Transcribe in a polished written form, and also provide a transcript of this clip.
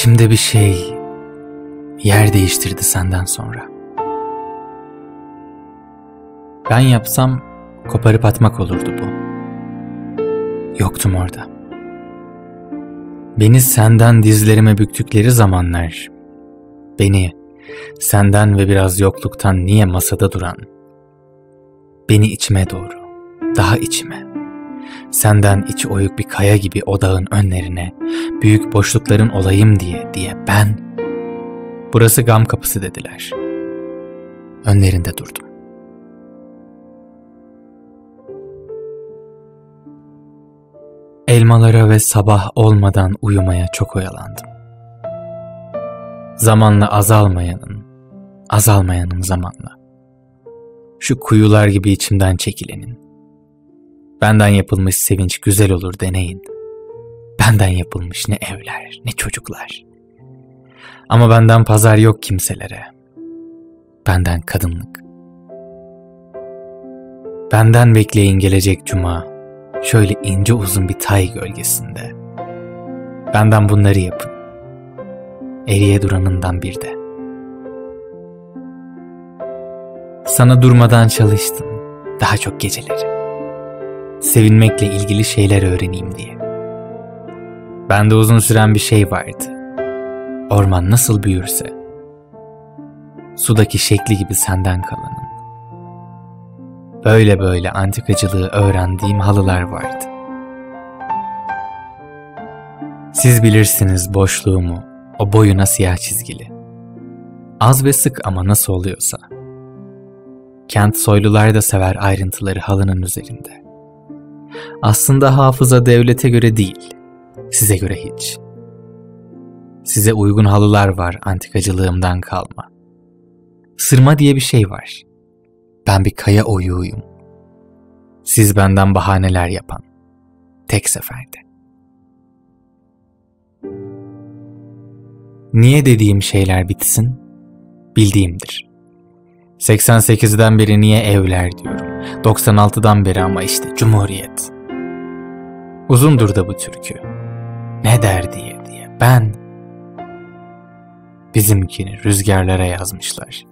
İçimde bir şey yer değiştirdi senden sonra. Ben yapsam koparıp atmak olurdu bu. Yoktum orada. Beni senden dizlerime büktükleri zamanlar, beni senden ve biraz yokluktan niye masada duran, beni içime doğru, daha içime, senden içi oyuk bir kaya gibi odağın önlerine, büyük boşlukların olayım diye ben, burası gam kapısı dediler. Önlerinde durdum. Elmalara ve sabah olmadan uyumaya çok oyalandım. Zamanla azalmayanın zamanla. Şu kuyular gibi içimden çekilenin. Benden yapılmış sevinç güzel olur deneyin. Benden yapılmış ne evler ne çocuklar. Ama benden pazar yok kimselere. Benden kadınlık. Benden bekleyin gelecek cuma. Şöyle ince uzun bir tay gölgesinde. Benden bunları yapın. Eriye duranından bir de. Sana durmadan çalıştım. Daha çok geceleri. Sevinmekle ilgili şeyler öğreneyim diye. Bende uzun süren bir şey vardı. Orman nasıl büyürse. Sudaki şekli gibi senden kalanın. Böyle böyle antikacılığı öğrendiğim halılar vardı. Siz bilirsiniz boşluğumu, o boyuna siyah çizgili. Az ve sık ama nasıl oluyorsa. Kent soylular da sever ayrıntıları halının üzerinde. Aslında hafıza devlete göre değil, size göre hiç. Size uygun halılar var antikacılığımdan kalma. Sırma diye bir şey var. Ben bir kaya oyuğuyum. Siz benden bahaneler yapan. Tek seferde. Niye dediğim şeyler bitsin? Bildiğimdir. 88'den beri niye evler diyorum. 96'dan beri ama işte Cumhuriyet. Uzundur da bu türkü. Ne der diye ben. Bizimkini rüzgarlara yazmışlar.